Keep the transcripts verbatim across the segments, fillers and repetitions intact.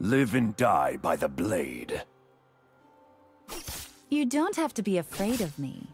Live and die by the blade. You don't have to be afraid of me.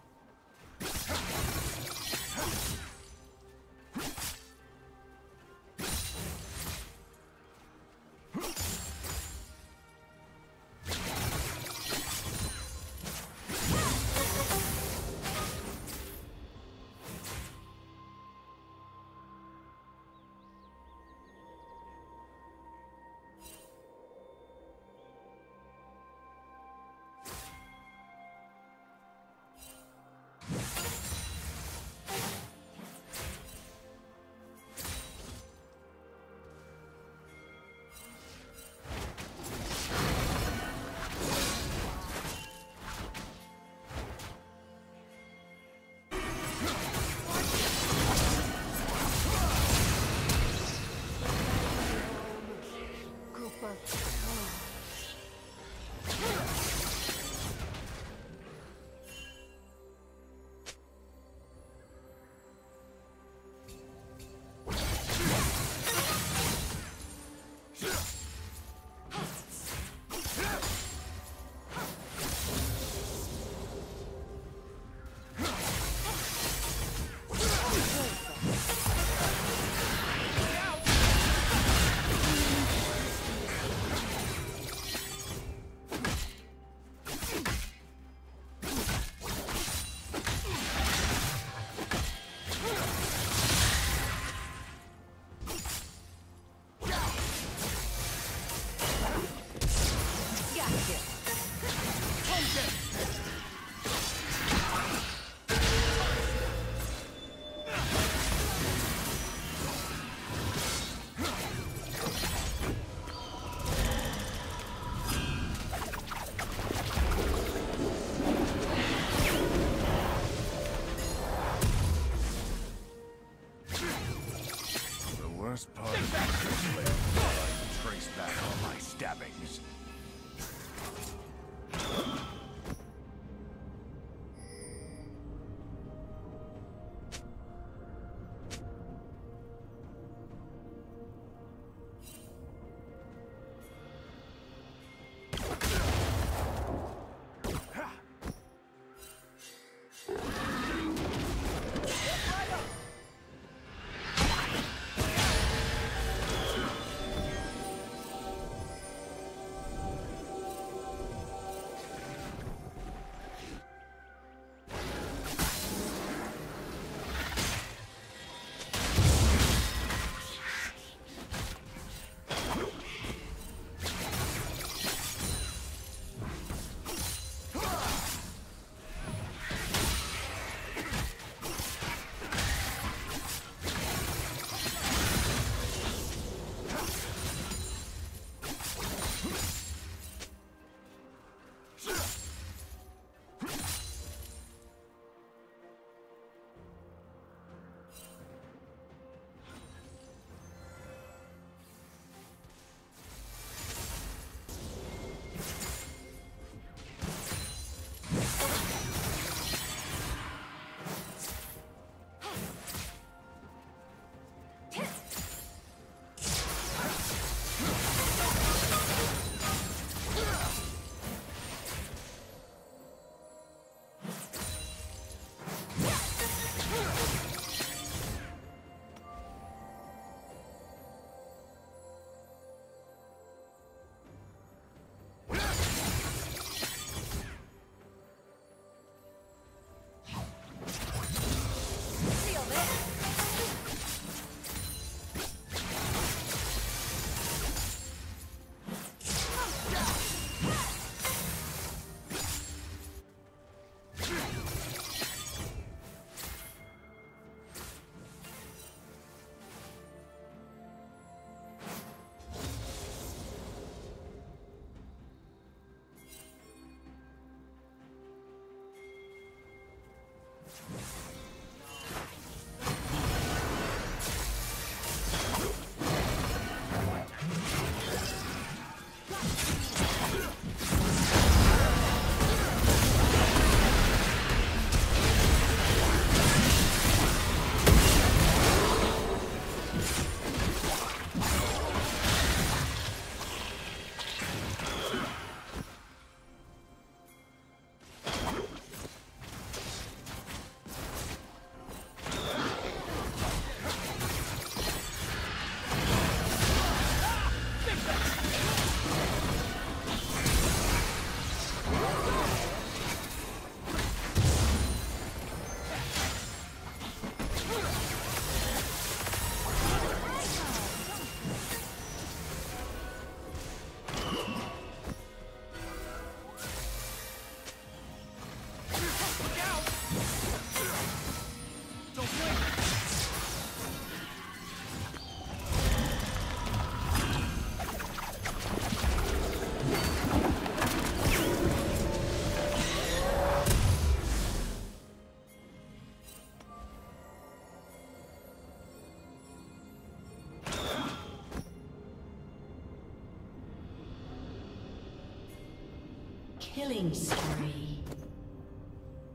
Killing spree.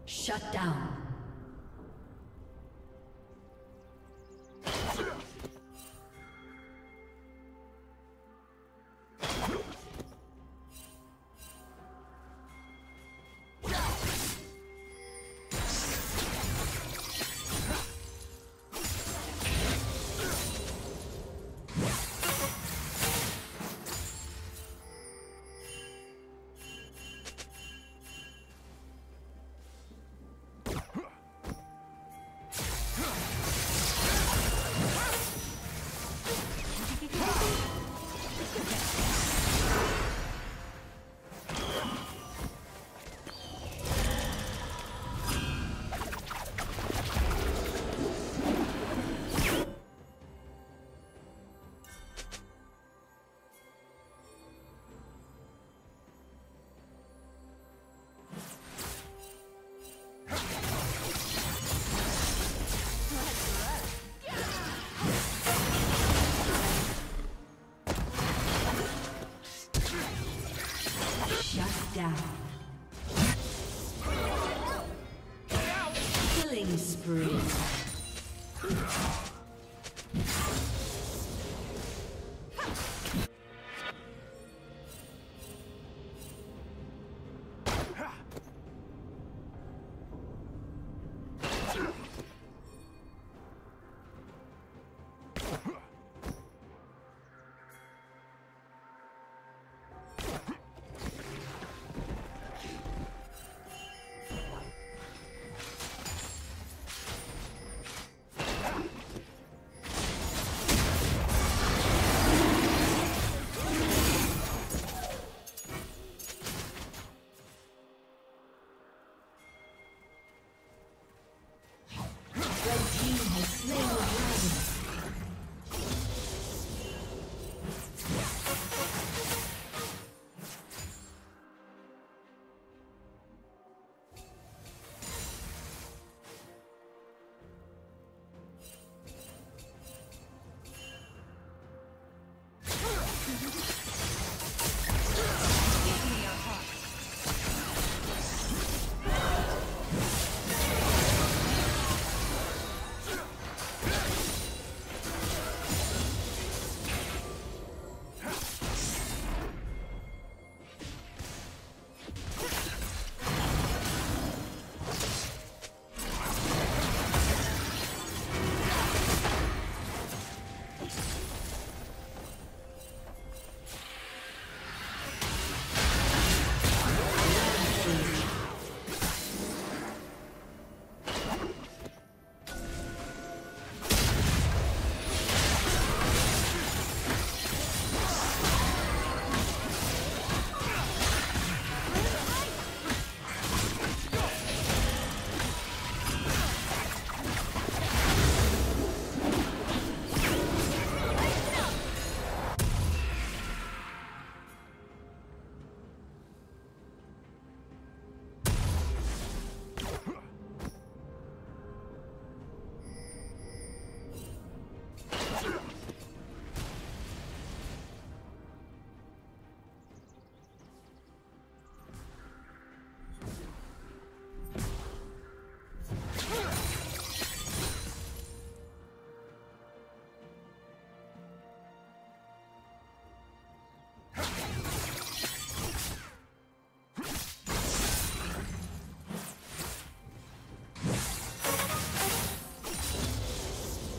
Shut down.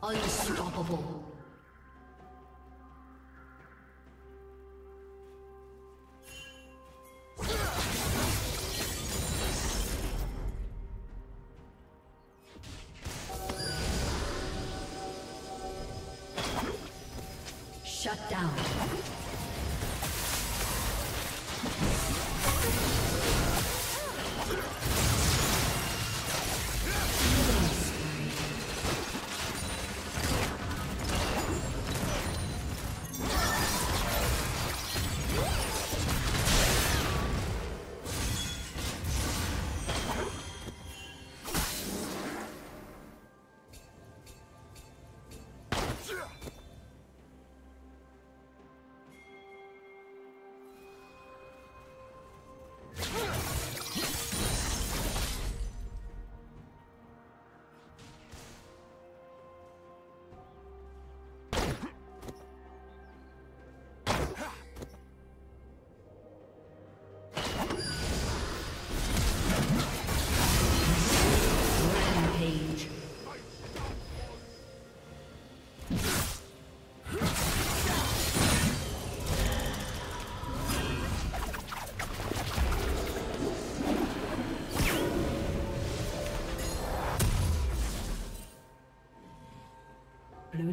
Unstoppable. Shut down. Blue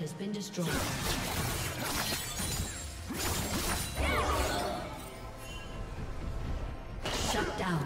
has been destroyed. Shut down.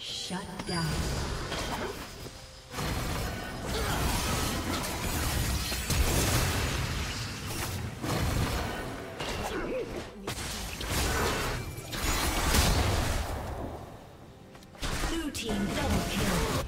Shut down. Blue team double kill.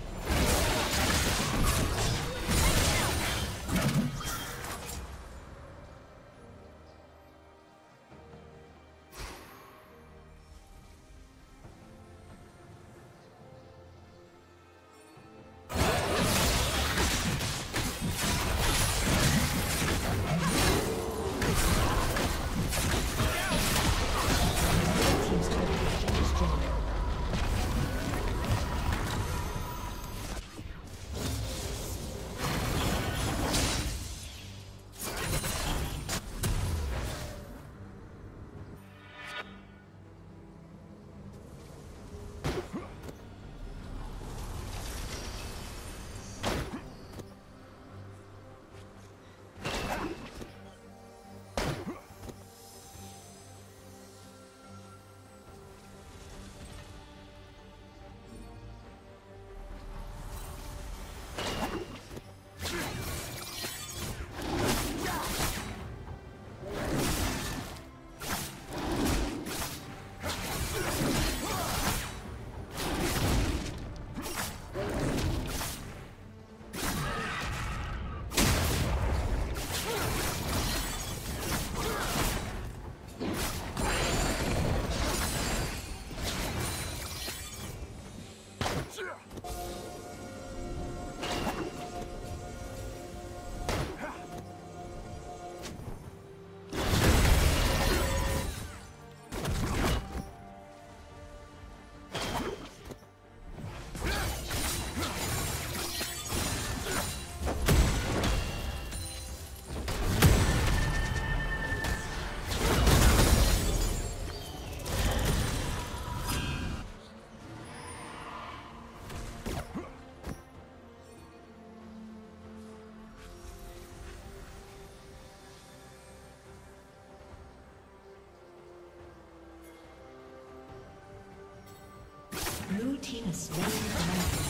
Blue team is standing around.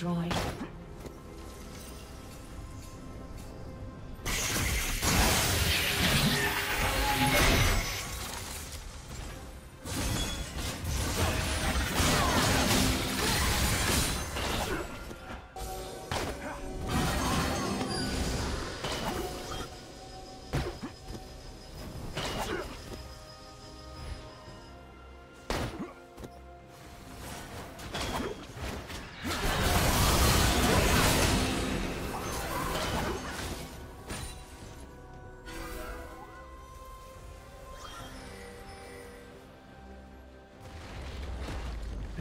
destroyed.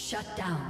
Shut down.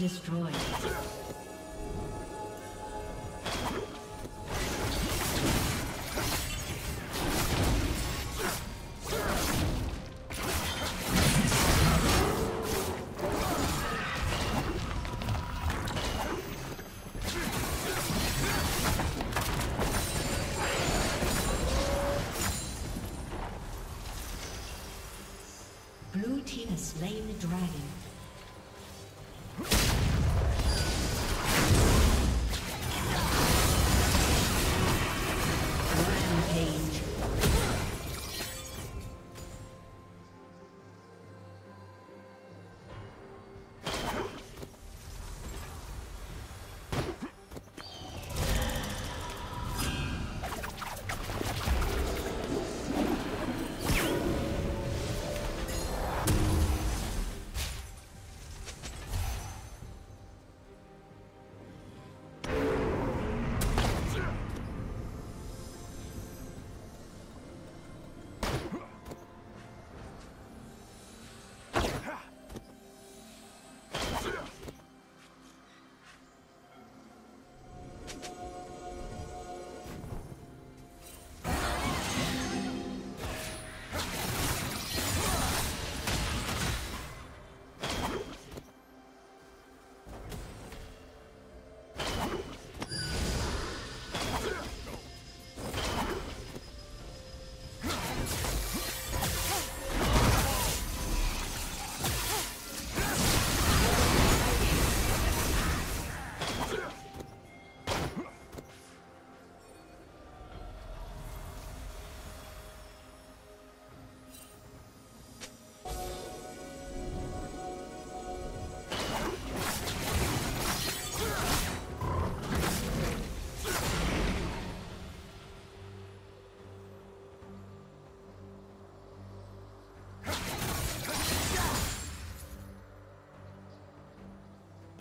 Destroyed. Blue team has slain the dragon.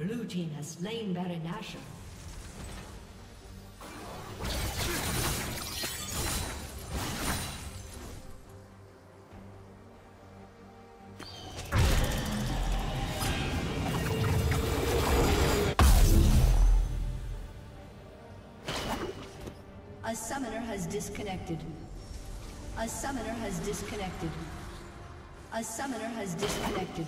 Blue team has slain Baron Nashor. A summoner has disconnected. A summoner has disconnected. A summoner has disconnected.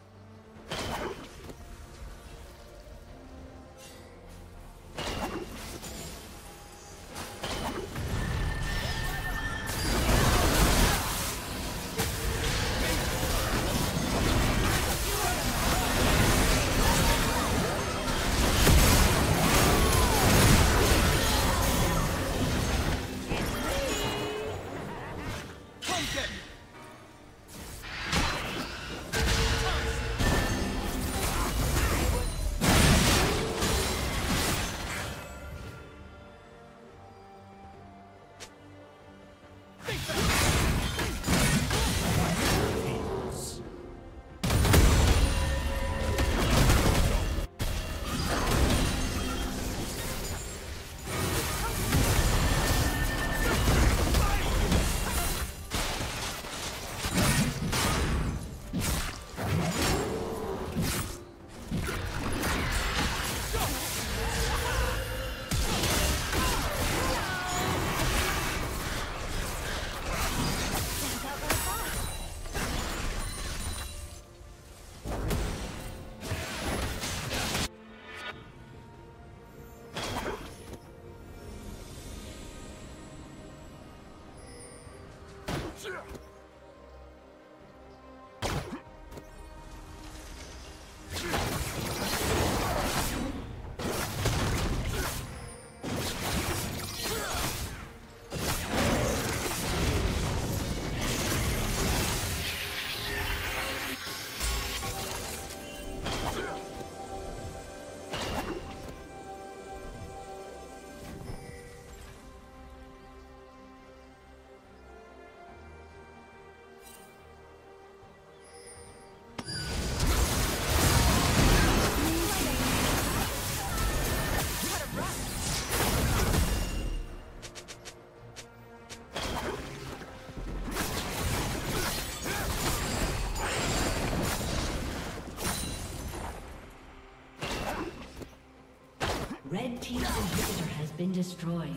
Red team's inhibitor has been destroyed.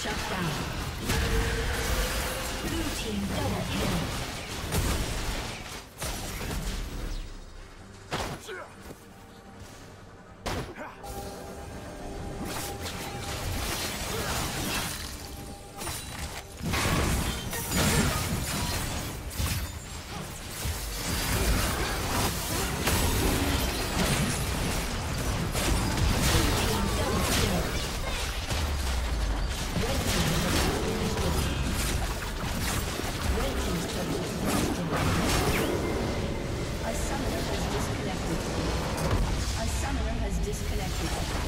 Shut down. Blue team double kill. Disconnected.